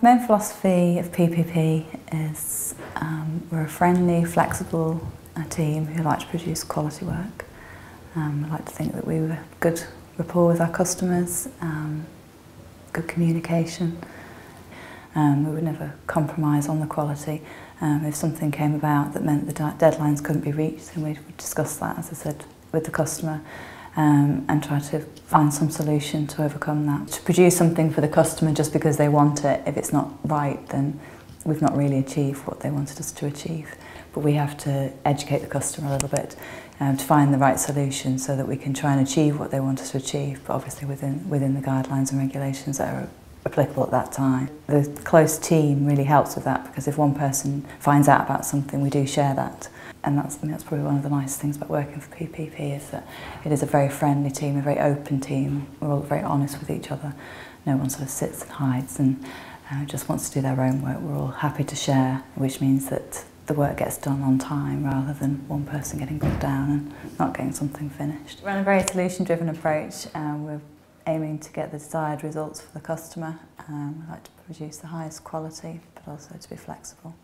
Main philosophy of PPP is we're a friendly, flexible team who like to produce quality work. I like to think that we were good rapport with our customers, good communication. We would never compromise on the quality. If something came about that meant the deadlines couldn't be reached, then we would discuss that, as I said, with the customer and try to find some solution to overcome that. To produce something for the customer just because they want it, if it's not right, then we've not really achieved what they wanted us to achieve. But we have to educate the customer a little bit to find the right solution so that we can try and achieve what they want us to achieve, but obviously within the guidelines and regulations that are applicable at that time. The close team really helps with that, because if one person finds out about something, we do share that. And that's probably one of the nice things about working for PPP, is that it is a very friendly team, a very open team. We're all very honest with each other. No one sort of sits and hides and just wants to do their own work. We're all happy to share, which means that the work gets done on time rather than one person getting bogged down and not getting something finished. We're on a very solution-driven approach, and we're aiming to get the desired results for the customer. We like to produce the highest quality, but also to be flexible.